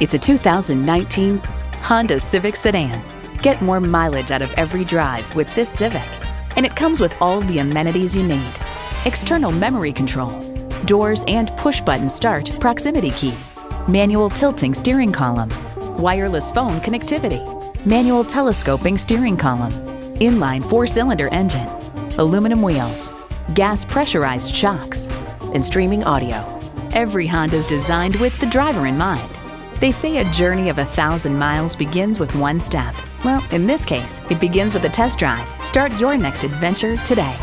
It's a 2019 Honda Civic sedan. Get more mileage out of every drive with this Civic. And it comes with all the amenities you need. External memory control, doors and push-button start proximity key, manual tilting steering column, wireless phone connectivity, manual telescoping steering column, inline four-cylinder engine, aluminum wheels, gas pressurized shocks, and streaming audio. Every Honda is designed with the driver in mind. They say a journey of 1,000 miles begins with one step. Well, in this case, it begins with a test drive. Start your next adventure today.